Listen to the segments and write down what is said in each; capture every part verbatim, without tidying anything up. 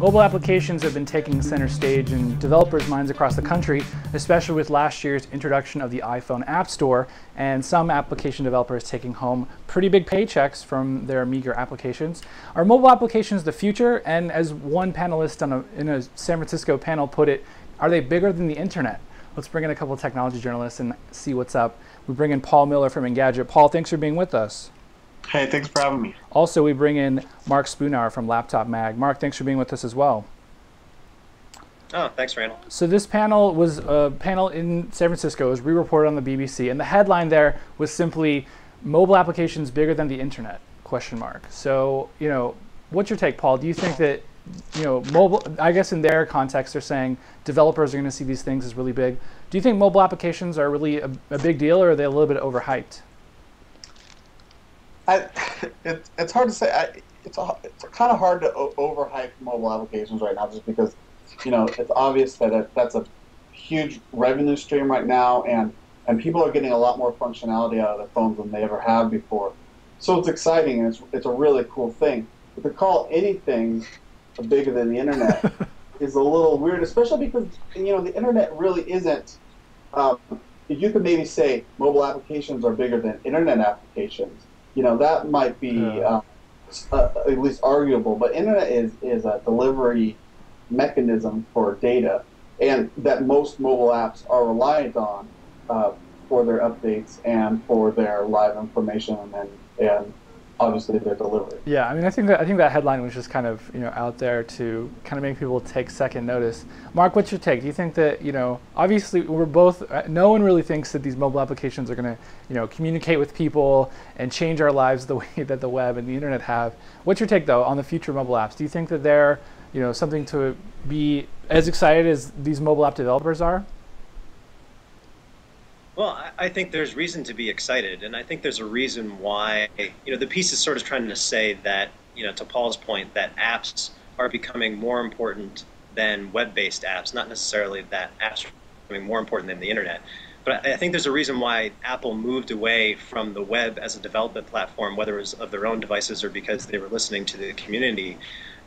Mobile applications have been taking center stage in developers' minds across the country, especially with last year's introduction of the iPhone App Store, and some application developers taking home pretty big paychecks from their meager applications. Are mobile applications the future? And as one panelist on a, in a San Francisco panel put it, are they bigger than the internet? Let's bring in a couple of technology journalists and see what's up. We bring in Paul Miller from Engadget. Paul, thanks for being with us. Hey, thanks for having me. Also, we bring in Mark Spoonauer from Laptop Mag. Mark, thanks for being with us as well. Oh, thanks, Randall. So this panel was a panel in San Francisco. It was re-reported on the B B C, and the headline there was simply, mobile applications bigger than the internet, question mark. So, you know, what's your take, Paul? Do you think that, you know, mobile, I guess in their context, they're saying developers are going to see these things as really big. Do you think mobile applications are really a, a big deal, or are they a little bit overhyped? I, it, it's hard to say. I, it's, a, it's kind of hard to o overhype mobile applications right now, just because, you know, it's obvious that it, that's a huge revenue stream right now, and and people are getting a lot more functionality out of their phones than they ever have before. So it's exciting, and it's it's a really cool thing. But to call anything bigger than the internet is a little weird, especially because, you know, the internet really isn't. Um, you could maybe say mobile applications are bigger than internet applications. You know, that might be yeah. uh, uh, at least arguable, but internet is, is a delivery mechanism for data, and that most mobile apps are reliant on uh, for their updates and for their live information and, and obviously their delivery. Yeah, I mean, I think, that, I think that headline was just kind of, you know, out there to kind of make people take second notice. Mark, what's your take? Do you think that, you know, obviously we're both, uh, no one really thinks that these mobile applications are going to, you know, communicate with people and change our lives the way that the web and the internet have. What's your take, though, on the future mobile apps? Do you think that they're, you know, something to be as excited as these mobile app developers are? Well, I think there's reason to be excited, and I think there's a reason why, you know, the piece is sort of trying to say that, you know, to Paul's point, that apps are becoming more important than web-based apps, not necessarily that apps are becoming more important than the internet. But I think there's a reason why Apple moved away from the web as a development platform, whether it was of their own devices or because they were listening to the community.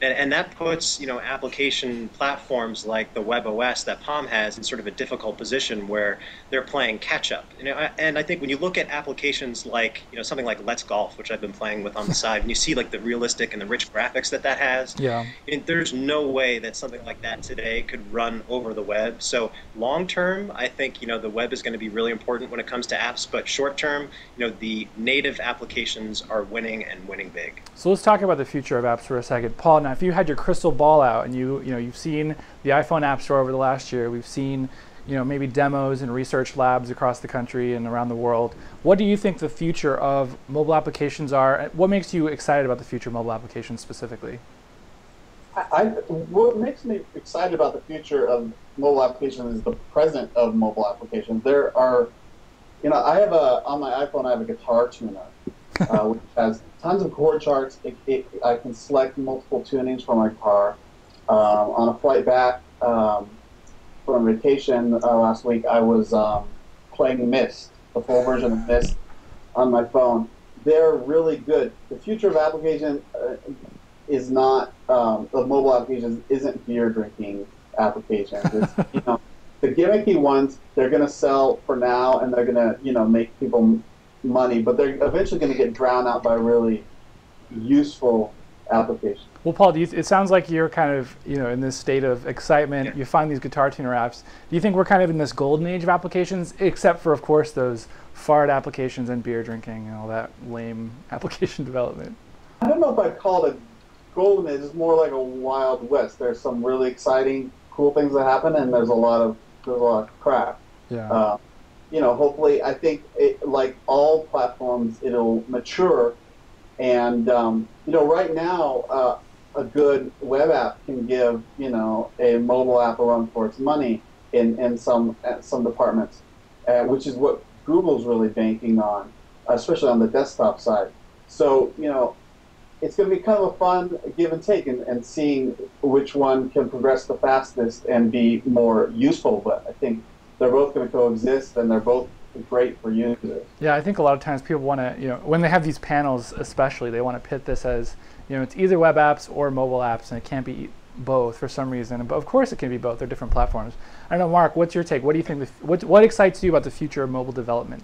And, and that puts, you know, application platforms like the Web O S that Palm has in sort of a difficult position where they're playing catch-up. You know, and I think when you look at applications like, you know, something like Let's Golf, which I've been playing with on the side, and you see like the realistic and the rich graphics that that has, yeah. You know, there's no way that something like that today could run over the web. So long-term, I think, you know, the web is going to be really important when it comes to apps, but short-term, you know, the native applications are winning and winning big. So let's talk about the future of apps for a second. Paul, now if you had your crystal ball out and you, you know, you've seen the iPhone App Store over the last year, we've seen, you know, maybe demos and research labs across the country and around the world, what do you think the future of mobile applications are? What makes you excited about the future of mobile applications specifically? I, I, what makes me excited about the future of mobile applications is the present of mobile applications. There are, you know, I have a, on my iPhone I have a guitar tuner, uh, which has tons of chord charts. It, it, I can select multiple tunings for my guitar. Um, on a flight back um, from vacation uh, last week, I was um, playing Mist, the full version of Mist, on my phone. They're really good. The future of application uh, is not um, of mobile applications isn't beer drinking applications. It's, you know, the gimmicky ones they're going to sell for now, and they're going to, you know, make people money, but they're eventually going to get drowned out by really useful applications. Well, Paul, do you th it sounds like you're kind of, you know, in this state of excitement. Yeah. You find these guitar tuner apps. Do you think we're kind of in this golden age of applications, except for, of course, those fart applications and beer drinking and all that lame application development? I don't know if I'd call it a golden age. It's more like a wild west. There's some really exciting, cool things that happen, and there's a lot of there's a lot of crap. Yeah. Uh, You know, hopefully, I think, it, like all platforms, it'll mature. And, um, you know, right now, uh, a good web app can give, you know, a mobile app a run for its money in, in some some departments, uh, which is what Google's really banking on, especially on the desktop side. So, you know, it's going to be kind of a fun give and take, and, and seeing which one can progress the fastest and be more useful. But I think they're both going to coexist, and they're both great for users. Yeah, I think a lot of times people want to, you know, when they have these panels especially, they want to pit this as, you know, it's either web apps or mobile apps, and it can't be both for some reason. But of course it can be both. They're different platforms. I don't know, Mark, what's your take? What do you think, the, what, what excites you about the future of mobile development?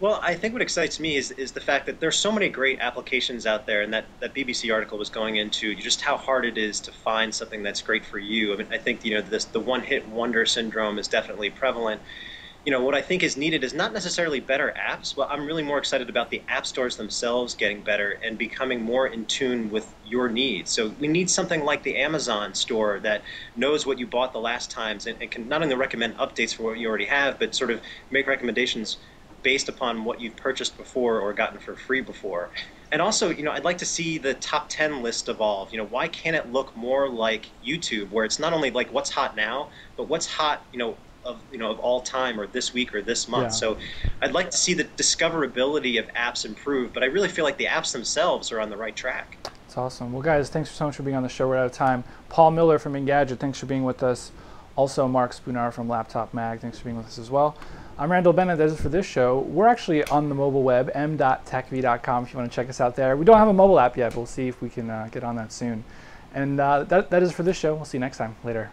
Well, I think what excites me is, is the fact that there's so many great applications out there, and that, that B B C article was going into just how hard it is to find something that's great for you. I mean, I think, you know, this, the one-hit wonder syndrome is definitely prevalent. You know, what I think is needed is not necessarily better apps. Well, I'm really more excited about the app stores themselves getting better and becoming more in tune with your needs. So we need something like the Amazon store that knows what you bought the last times and, and can not only recommend updates for what you already have, but sort of make recommendations based upon what you've purchased before or gotten for free before. And also, you know, I'd like to see the top ten list evolve. You know, why can't it look more like YouTube, where it's not only like what's hot now, but what's hot, you know, of, you know, of all time or this week or this month. Yeah. So I'd like to see the discoverability of apps improve, but I really feel like the apps themselves are on the right track. That's awesome. Well, guys, thanks so much for being on the show. We're out of time. Paul Miller from Engadget, thanks for being with us. Also, Mark Spoonauer from Laptop Mag, thanks for being with us as well. I'm Randall Bennett. That is for this show. We're actually on the mobile web, m dot tech v dot com, if you want to check us out there. We don't have a mobile app yet, but we'll see if we can uh, get on that soon. And uh, that, that is for this show. We'll see you next time. Later.